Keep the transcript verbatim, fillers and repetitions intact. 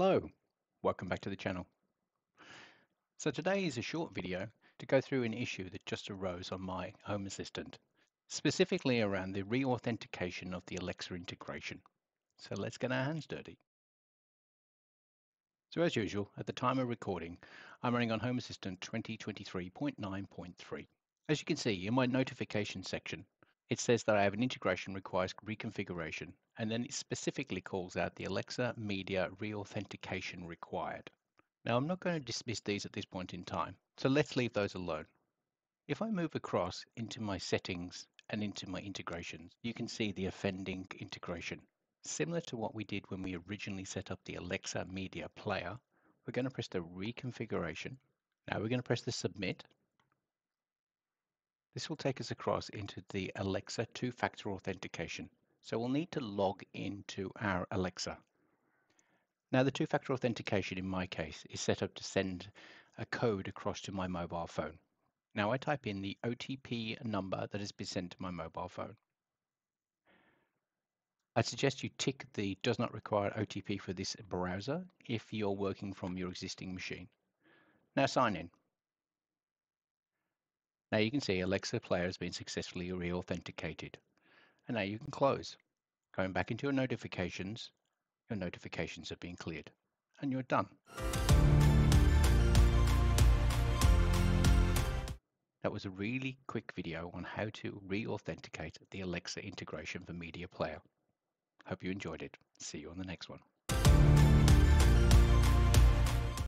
Hello, welcome back to the channel. So today is a short video to go through an issue that just arose on my Home Assistant, specifically around the re-authentication of the Alexa integration. So let's get our hands dirty. So as usual, at the time of recording, I'm running on Home Assistant twenty twenty-three point nine point three. As you can see in my notification section, it says that I have an integration requires reconfiguration, and then it specifically calls out the Alexa media re-authentication required. Now I'm not going to dismiss these at this point in time, so let's leave those alone. If I move across into my settings and into my integrations, you can see the offending integration. Similar to what we did when we originally set up the Alexa media player, we're going to press the reconfiguration. Now we're going to press the submit. This will take us across into the Alexa two-factor authentication. So we'll need to log into our Alexa. Now the two-factor authentication in my case is set up to send a code across to my mobile phone. Now I type in the O T P number that has been sent to my mobile phone. I suggest you tick the does not require O T P for this browser if you're working from your existing machine. Now sign in. Now you can see Alexa Player has been successfully re-authenticated. And now you can close. Going back into your notifications, your notifications have been cleared and you're done. That was a really quick video on how to re-authenticate the Alexa integration for Media Player. Hope you enjoyed it. See you on the next one.